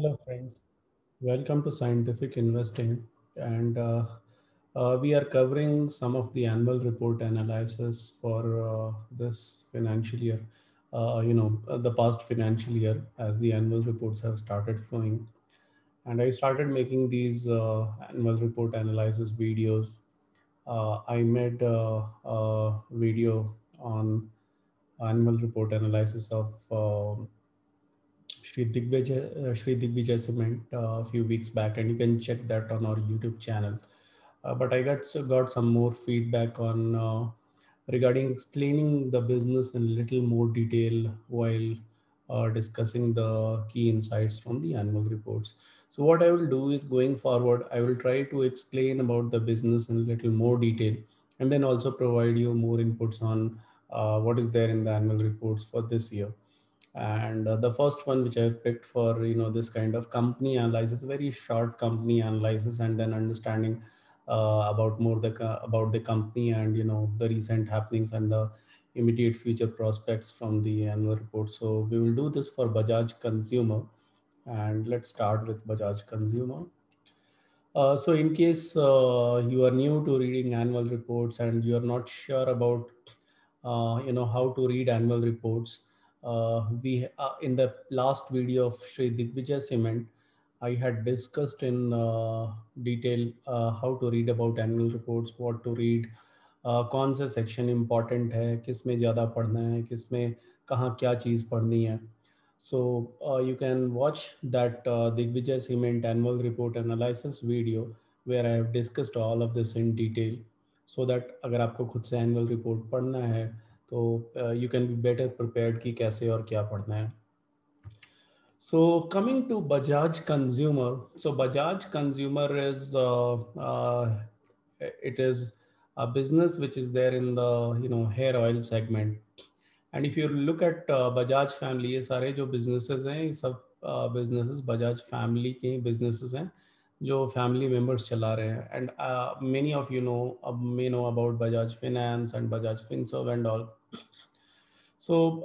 Hello friends, welcome to Scientific Investing, and we are covering some of the annual report analysis for this financial year, the past financial year, as the annual reports have started flowing. And I started making these annual report analysis videos. I made a video on annual report analysis of Shrividya Cement a few weeks back, and you can check that on our YouTube channel. But I got some more feedback on regarding explaining the business in a little more detail while discussing the key insights from the annual reports. So what I will do is, going forward, I will try to explain about the business in a little more detail, and then also provide you more inputs on what is there in the annual reports for this year. And the first one which I picked for this kind of company analysis, very short company analysis, and then understanding about the company and the recent happenings and the immediate future prospects from the annual report. So we will do this for Bajaj Consumer, and let's start with Bajaj Consumer. So in case you are new to reading annual reports and you are not sure about how to read annual reports, in the last video of Digvijay Cement, I had discussed in detail how to read about annual reports, what to read, कौन सा section important है, किस में ज़्यादा पढ़ना है, किस में कहाँ क्या चीज़ पढ़नी है. So you can watch that Digvijay Cement annual report analysis video where I have discussed all of this in detail, so that अगर आपको खुद से annual report पढ़ना है तो you can be better prepared कि कैसे और क्या पढ़ना है. So coming to Bajaj Consumer, so Bajaj Consumer is it is a business which is there in the hair oil segment. And if you look at Bajaj family, ये सारे जो businesses हैं, ये सब businesses Bajaj family के businesses हैं जो family members चला रहे हैं. And many of may know about Bajaj Finance and Bajaj FinServ and all. So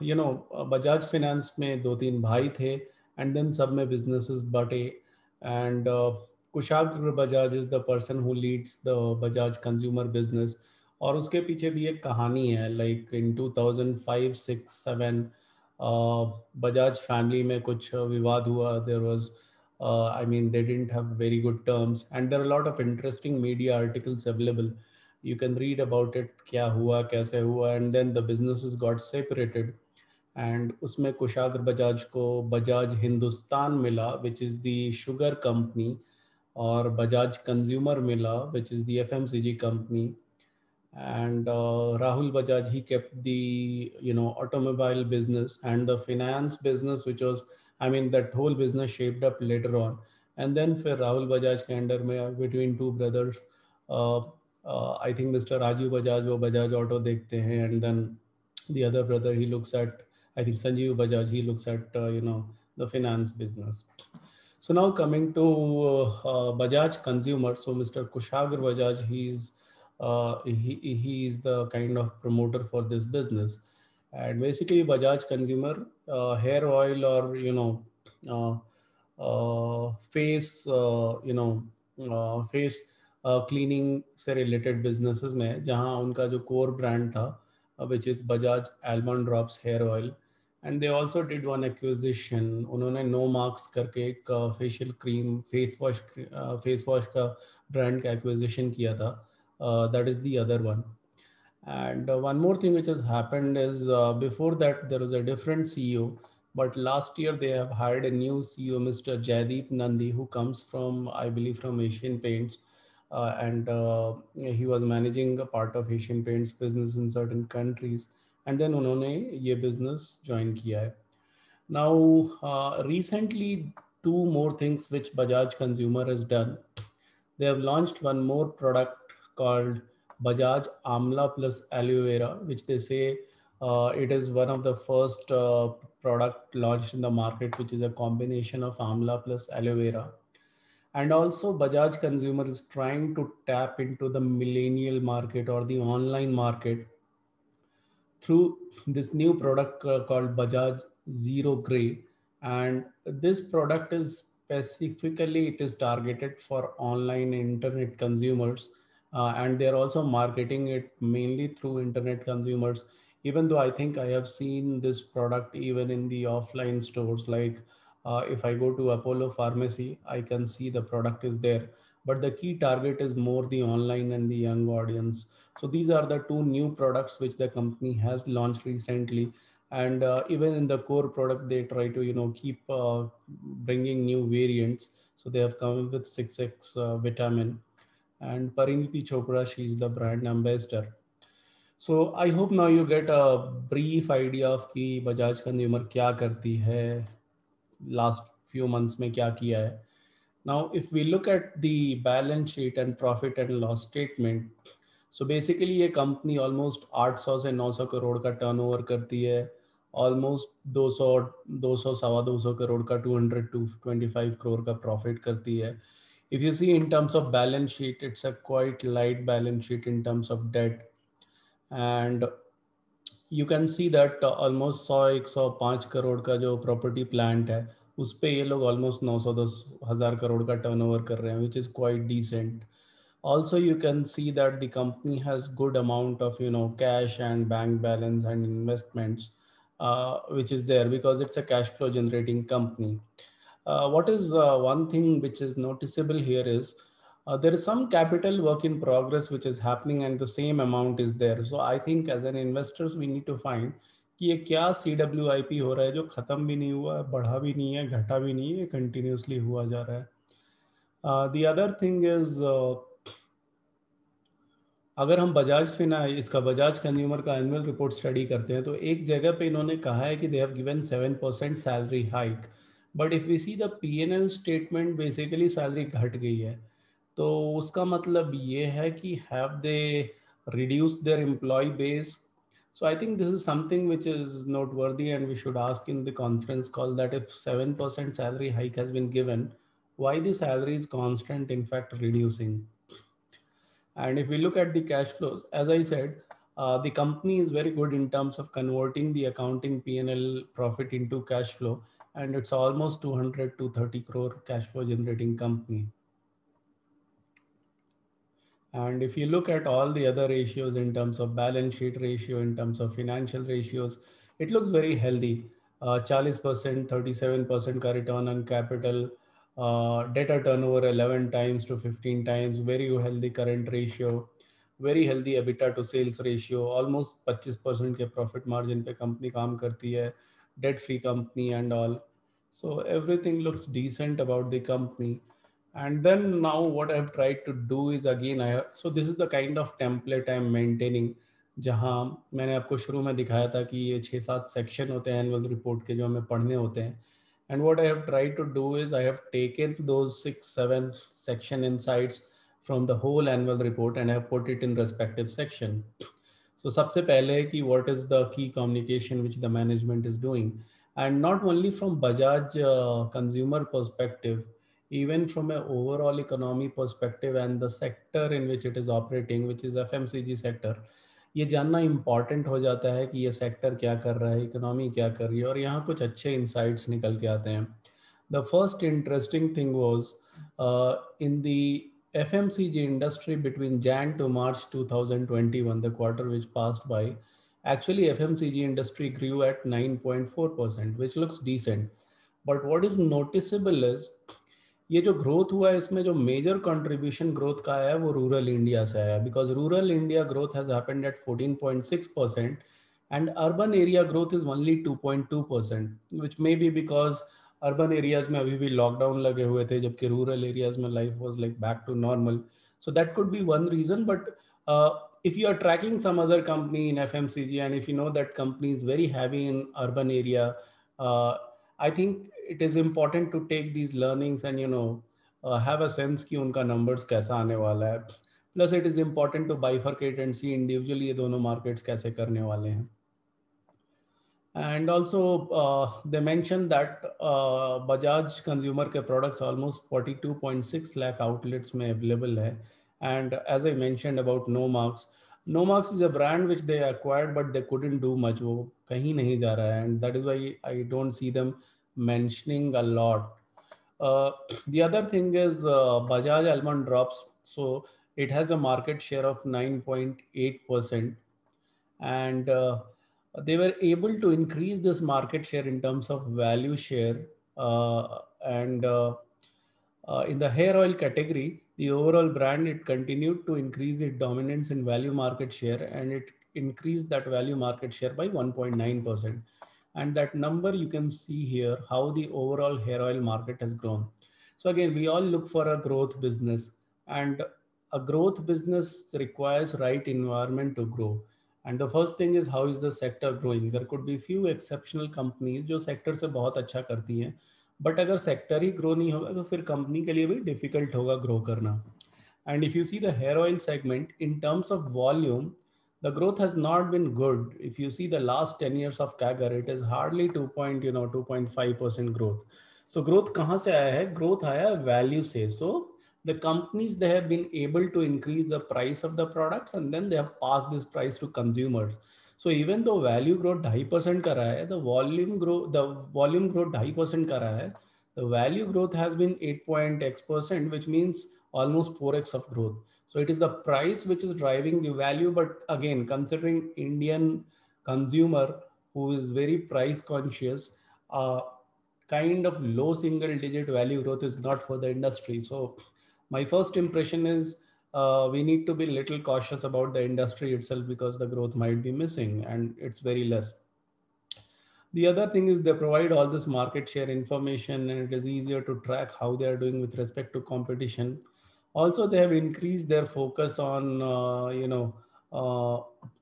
Bajaj Finance में 2-3 भाई थे, and then सब में businesses बटे, and Kushagra Bajaj is the person who leads the Bajaj Consumer business. और उसके पीछे भी एक कहानी है, like in 2005, 2006, 2007 Bajaj family में कुछ विवाद हुआ. There was they didn't have very good terms, and there are a lot of interesting media articles available. You can read about it, क्या हुआ, कैसे हुआ, and then the businesses got separated, and उसमें Kushagra Bajaj को Bajaj Hindustan मिला, which is the sugar company, और Bajaj Consumer मिला, which is the FMCG company, and Rahul Bajaj, he kept the automobile business and the finance business, which was that whole business shaped up later on. And then फिर राहुल बजाज के under में, between two brothers, I think mister Rajiv Bajaj वो Bajaj auto देखते हैं, and then the other brother he looks at, I think Sanjeev Bajaj, he looks at the finance business. So now coming to Bajaj consumer, so mister Kushagra Bajaj, he is the kind of promoter for this business. And basically Bajaj Consumer hair oil or face cleaning से related businesses में, जहाँ उनका जो core brand था, which is Bajaj Almond Drops hair oil, and they also did one acquisition. उन्होंने No Marks करके एक facial cream face wash का brand का acquisition किया था. That is the other one. And one more thing which has happened is, before that there was a different CEO, but last year they have hired a new CEO, Mr. Jaideep Nandi, who comes from, I believe, from Asian Paints, and he was managing a part of Asian Paints business in certain countries, and then उन्होंने ये business join किया है. Now recently, 2 more things which Bajaj Consumer has done. They have launched one more product called Bajaj Amla Plus Aloe Vera, which they say it is one of the first product launched in the market, which is a combination of Amla plus Aloe Vera. And also Bajaj Consumer is trying to tap into the millennial market or the online market through this new product called Bajaj Zero Grey, And this product is specifically, it is targeted for online internet consumers, and they are also marketing it mainly through internet consumers. Even though I think I have seen this product even in the offline stores, like if I go to Apollo Pharmacy, I can see the product is there, but the key target is more the online and the young audience. So these are the two new products which the company has launched recently. And even in the core product, they try to, you know, keep bringing new variants. So they have come with 6X vitamin, and Parineeti Chopra, she's the brand ambassador. So I hope now you get a brief idea of कि Bajaj Consumer क्या करती है, last few months में क्या किया है. Now, if we look at the balance sheet and profit and loss statement, so basically ये company almost 800 से 900 करोड़ का turnover करती है, almost 200 सवा 200 करोड़ का 200 to 25 करोड़ का profit करती है. If you see in terms of balance sheet, it's a quite light balance sheet in terms of debt, and you can see that almost 100-105 crore का जो property plant है उस पर ये लोग almost 910,000 करोड़ का turnover कर रहे हैं, which is quite decent. Also, you can see that the company has good amount of, you know, cash and bank balance and investments, which is there because it's a cash flow generating company. What is one thing which is noticeable here is there is some capital work in progress which is happening, and the same amount is there. So I think as an investors we need to find कि ये क्या CWIP हो रहा है जो ख़त्म भी नहीं हुआ है, बढ़ा भी नहीं है, घटा भी नहीं है, कंटिन्यूसली हुआ जा रहा है. The other thing is अगर हम बजाज फिनांस इसका बजाज कंज्यूमर का एनुअल रिपोर्ट स्टडी करते हैं तो एक जगह पे इन्होंने कहा है कि they have given 7% salary hike, but if we see the P&L statement basically salary घट गई है. तो उसका मतलब ये है कि have they reduce their employee base. So I think this is something which is not worthy and we should ask in the conference call that if 7% salary hike has been given, why the salary is constant in fact reducing. And if we look at the cash flows, as I said, the company is very good in terms of converting the accounting P&L profit into cash flow, and it's almost 200 to 30 crore cash flow generating company. And if you look at all the other ratios in terms of balance sheet ratio, in terms of financial ratios, it looks very healthy. 40%, 37% का return on capital. Debtor turnover 11 times to 15 times, very healthy current ratio, very healthy EBITDA to sales ratio, almost 25% के profit margin पे company काम करती है, debt free company and all. So everything looks decent about the company. And then now what I've tried to do is again, so this is the kind of template I'm maintaining, जहाँ मैंने आपको शुरू में दिखाया था कि ये 6-7 section होते हैं annual report के जो हमें पढ़ने होते हैं. And what I have tried to do is I have taken those 6-7 section insights from the whole annual report and I have put it in respective section. So सबसे पहले है कि what is the key communication which the management is doing, and not only from Bajaj consumer perspective, even from an overall economy perspective and the sector in which it is operating, which is FMCG sector. ये जानना important हो जाता है कि ये sector क्या कर रहा है, इकोनॉमी क्या कर रही है, और यहाँ कुछ अच्छे इंसाइट्स निकल के आते हैं. The first interesting thing was in the FMCG industry between Jan to March 2021, the quarter which passed by, actually FMCG industry grew at 9.4%, which looks decent. But what is noticeable is ये जो growth हुआ है इसमें जो major contribution growth का आया है वो रूरल इंडिया से आया, because rural India growth has happened at 14.6% and urban area growth is only 2.2%, which may be because urban areas में अभी भी लॉकडाउन लगे हुए थे, जबकि रूरल एरियाज में life was like back to normal. So that could be one reason. But if you are tracking some other company in FMCG and if you know that company is very heavy in urban area, I think it is important to take these learnings and, you know, have a sense कि उनका numbers कैसा आने वाला है. Plus it is important to bifurcate and see individually ये दोनों markets कैसे करने वाले हैं. And also they mentioned that Bajaj consumer के products almost 42.6 lakh outlets में available है. And as I mentioned about No Marks, No Marks is a brand which they acquired, but they couldn't do much. वो कहीं नहीं जा रहा है, and that is why I don't see them mentioning a lot. The other thing is Bajaj Almond Drops. So it has a market share of 9.8%, and they were able to increase this market share in terms of value share. In the hair oil category, the overall brand, it continued to increase its dominance in value market share, and it increased that value market share by 1.9%. And that number you can see here, how the overall hair oil market has grown. So again, we all look for a growth business, and a growth business requires right environment to grow. And the first thing is, how is the sector growing? There could be few exceptional companies जो sector से बहुत अच्छा करती हैं, but अगर sector ही grow नहीं होगा तो फिर company के लिए भी difficult होगा grow करना. And if you see the hair oil segment in terms of volume, the growth has not been good. If you see the last 10 years of CAGR, it is hardly 2.5% growth. So growth कहाँ से आया है? Growth आया value से. So the companies, they have been able to increase the price of the products, and then they have passed this price to consumers. So even though value growth 2.5% कर रहा है, the volume growth 2.5% कर रहा है, the value growth has been 8.x%, which means almost 4x of growth. So it is the price which is driving the value. But again, considering Indian consumer who is very price conscious, kind of low single digit value growth is not for the industry. So my first impression is we need to be little cautious about the industry itself, because the growth might be missing and it's very less. The other thing is they provide all this market share information, and it is easier to track how they are doing with respect to competition. Also, they have increased their focus on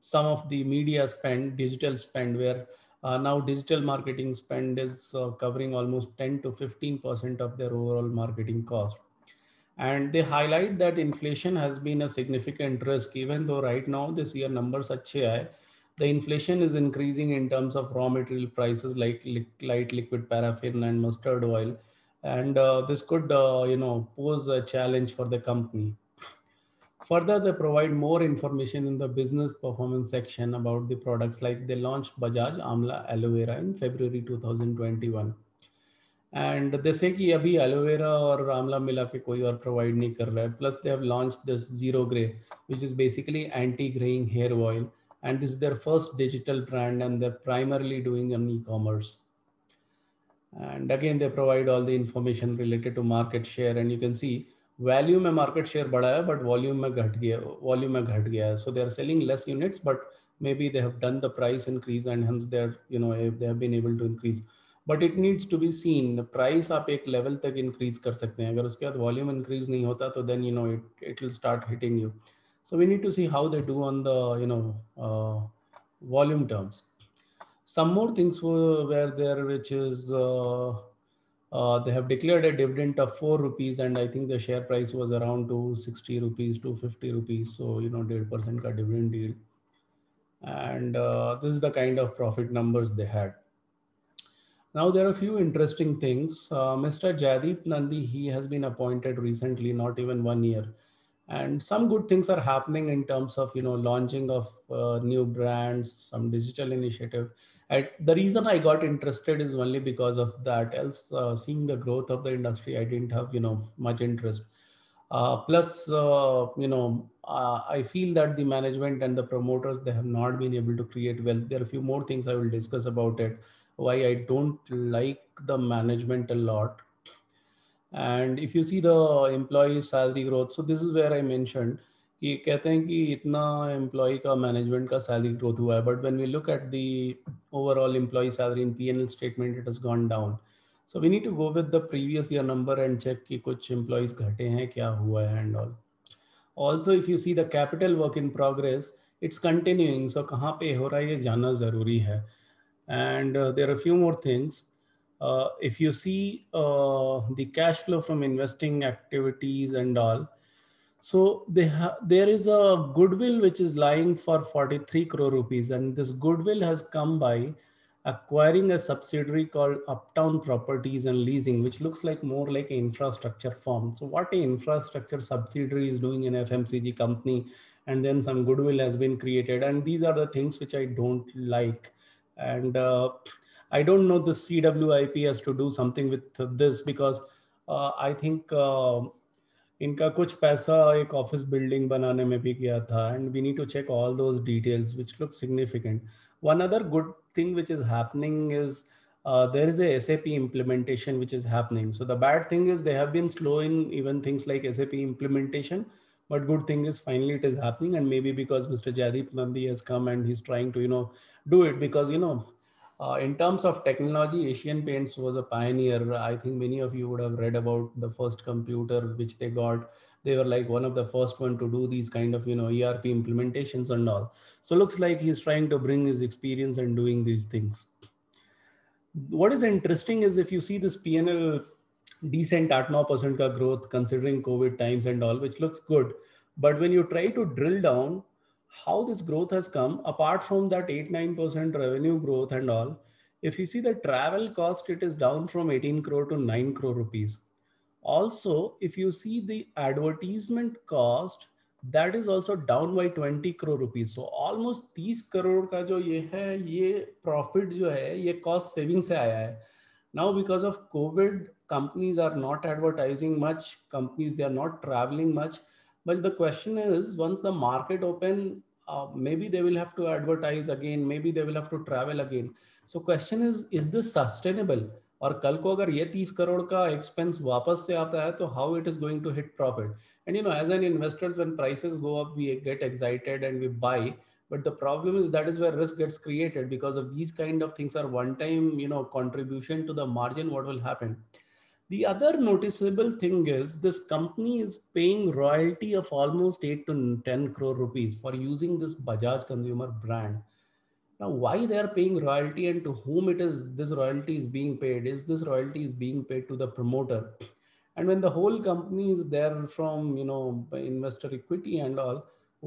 some of the media spend, digital spend, where now digital marketing spend is covering almost 10 to 15% of their overall marketing cost. And they highlight that inflation has been a significant risk, even though right now this year numbers अच्छे आए. The inflation is increasing in terms of raw material prices like light liquid paraffin and mustard oil. And this could pose a challenge for the company. Further, they provide more information in the business performance section about the products. Like they launched Bajaj Amla Aloe Vera in February 2021, and they say कि अभी aloe vera और amla मिला के कोई और provide नहीं कर रहा है. Plus they have launched this Zero Grey, which is basically anti-graying hair oil, and this is their first digital brand, and they're primarily doing an e-commerce. And again, they provide all the information related to market share, and you can see value में market share बढ़ा है, but volume में घट गया. So they are selling less units, but maybe they have done the price increase, and hence they are, they have been able to increase. But it needs to be seen. Price आप एक level तक increase कर सकते हैं, अगर उसके बाद volume increase नहीं होता तो then it will start hitting you. So we need to see how they do on the volume terms. Some more things were there, which is they have declared a dividend of ₹4, and I think the share price was around ₹250. So 1.5% का dividend yield, and this is the kind of profit numbers they had. Now there are a few interesting things. Mr. Jaideep Nandi, he has been appointed recently, not even 1 year, and some good things are happening in terms of launching of new brands, some digital initiative. The reason I got interested is only because of that. Else, seeing the growth of the industry, I didn't have much interest. I feel that the management and the promoters, they have not been able to create wealth. There are a few more things I will discuss about it, why I don't like the management a lot. And if you see the employee salary growth, so this is where I mentioned कि कहते हैं कि इतना employ का management का salary growth हुआ है, but when we look at the overall employee salary in PNL statement, it has gone down. So we need to go with the previous year number and check कि कुछ employees घटे हैं, क्या हुआ है and all. Also if you see the capital work in progress, it's continuing. So कहाँ पे हो रहा है ये जानना ज़रूरी है. And there are few more things. If you see the cash flow from investing activities and all, so there is a goodwill which is lying for ₹43 crore, and this goodwill has come by acquiring a subsidiary called Uptown Properties and Leasing, which looks like more like an infrastructure firm. So what an infrastructure subsidiary is doing in FMCG company, and then some goodwill has been created, and these are the things which I don't like. And I don't know the CWIP has to do something with this because I think इनका कुछ पैसा एक office building बनाने में भी गया था and we need to check all those details which look significant. One other good thing which is happening is there is a SAP implementation which is happening. So the bad thing is they have been slow in even things like SAP implementation, but good thing is finally it is happening, and maybe because Mr. Jaideep Nandi has come and he's trying to do it because in terms of technology, Asian Paints was a pioneer. I think many of you would have read about the first computer which they got. They were like one of the first one to do these kind of ERP implementations and all. So looks like he's trying to bring his experience and doing these things. What is interesting is if you see this P&L, decent 8-9% का growth considering COVID times and all, which looks good. But when you try to drill down how this growth has come, apart from that 8-9% revenue growth and all, if you see the travel cost, it is down from 18 crore to 9 crore rupees. Also, if you see the advertisement cost, that is also down by 20 crore rupees. So almost 30 crore का जो ये है, ये profit जो है, ये cost saving से आया है. Now because of COVID, companies are not advertising much. Companies they are not traveling much. But the question is, once the market open, maybe they will have to advertise again. Maybe they will have to travel again. So question is this sustainable? और कल को अगर ये 30 करोड़ का expense वापस से आता है तो how it is going to hit profit. And as an investors when prices go up we get excited and we buy, but the problem is that is where risk gets created because of these kind of things are one time contribution to the margin. What will happen? The other noticeable thing is this company is paying royalty of almost 8 to 10 crore rupees for using this Bajaj Consumer brand. Now, why they are paying royalty and to whom it is this royalty is being paid? Is this royalty is being paid to the promoter? And when the whole company is there from investor equity and all,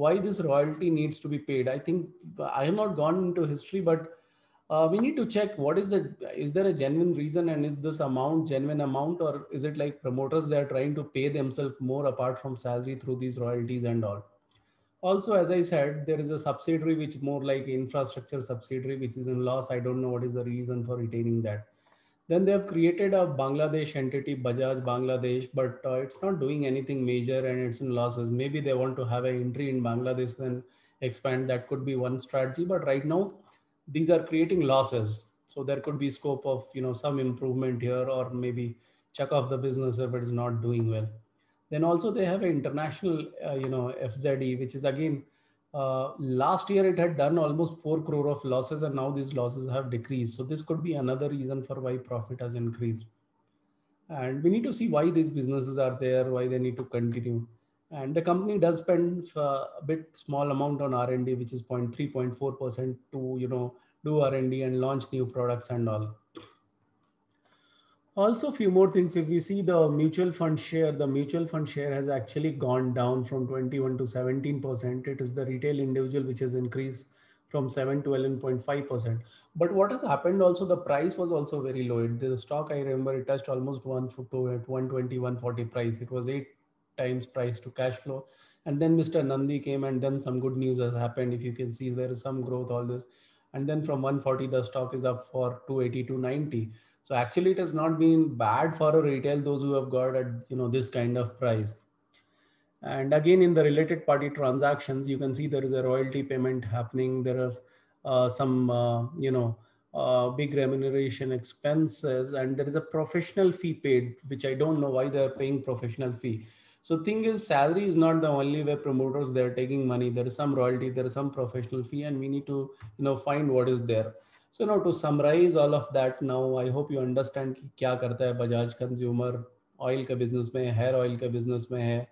why this royalty needs to be paid? I think I have not gone into history, but we need to check is there a genuine reason, and is this amount genuine amount, or is it like promoters they are trying to pay themselves more apart from salary through these royalties and all. Also, as I said, there is a subsidiary which more like infrastructure subsidiary which is in loss. I don't know what is the reason for retaining that. Then they have created a Bangladesh entity, Bajaj Bangladesh, but it's not doing anything major and it's in losses. Maybe they want to have an entry in Bangladesh and expand. That could be one strategy, but right now these are creating losses, so there could be scope of some improvement here, or maybe check off the business if it is not doing well. Then also they have an international FZE, which is again last year it had done almost 4 crore of losses, and now these losses have decreased. So this could be another reason for why profit has increased, and we need to see why these businesses are there, why they need to continue. And the company does spend a bit small amount on R&D, which is 0.3-0.4% to do R&D and launch new products and all. Also, few more things. If we see the mutual fund share, the mutual fund share has actually gone down from 21 to 17%. It is the retail individual which has increased from 7 to 11.5%. But what has happened also, the price was also very low. The stock, I remember, it touched almost 120-140 price. It was 8 times price to cash flow, and then Mr. Nandi came, and then some good news has happened. If you can see, there is some growth, all this, and then from 140 the stock is up for 280-290. So actually it has not been bad for a retail, those who have got at this kind of price. And again, in the related party transactions, you can see there is a royalty payment happening. There are some big remuneration expenses, and there is a professional fee paid, which I don't know why they are paying professional fee. So thing is, salary is not the only way promoters they are taking money. There is some royalty, there is some professional fee, and we need to find what is there. So now to summarize all of that, now I hope you understand कि क्या करता है Bajaj Consumer. Oil का business में है, hair oil का business में है.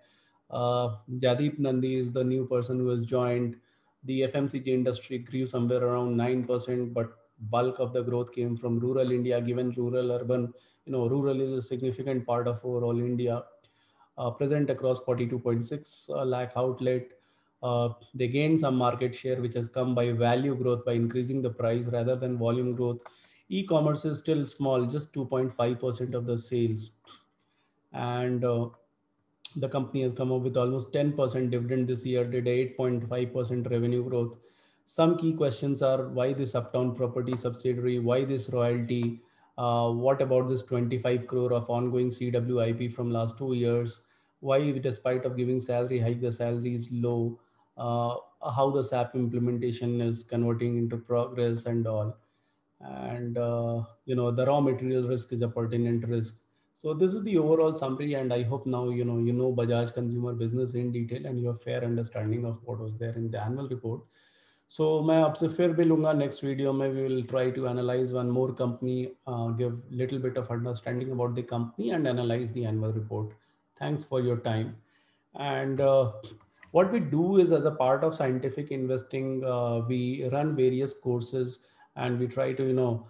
Jaideep Nandi is the new person who has joined. The FMCG industry grew somewhere around 9%, but bulk of the growth came from rural India. Given rural, urban, rural is a significant part of overall India. Present across 42.6 lakh outlet. They gained some market share, which has come by value growth by increasing the price rather than volume growth. E-commerce is still small, just 2.5% of the sales, and the company has come up with almost 10% dividend this year. Did 8.5% revenue growth. Some key questions are why this Uptown Property subsidiary, why this royalty, what about this 25 crore of ongoing CWIP from last 2 years, why despite of giving salary hike, the salary is low, how the SAP implementation is converting into progress and all. And the raw material risk is a pertinent risk. So this is the overall summary, and I hope now you know Bajaj Consumer business in detail and you have fair understanding of what was there in the annual report. So मैं आपसे फिर भी लूँगा next video में. We will try to analyze one more company, give little bit of understanding about the company and analyze the annual report. Thanks for your time. And what we do is, as a part of Scientific Investing, we run various courses and we try to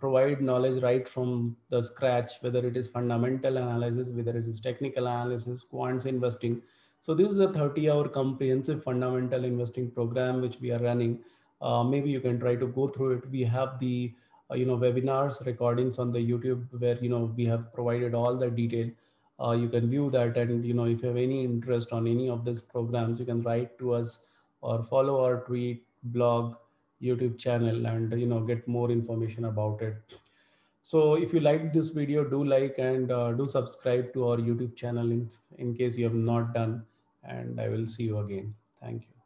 provide knowledge right from the scratch, whether it is fundamental analysis, whether it is technical analysis, quants investing. So this is a 30-hour comprehensive fundamental investing program which we are running. Maybe you can try to go through it. We have the webinars, recordings on the YouTube where we have provided all the detail. You can view that, and if you have any interest on any of these programs, you can write to us or follow our tweet, blog, YouTube channel, and get more information about it. So if you liked this video, do like and do subscribe to our YouTube channel in case you have not done, and I will see you again. Thank you.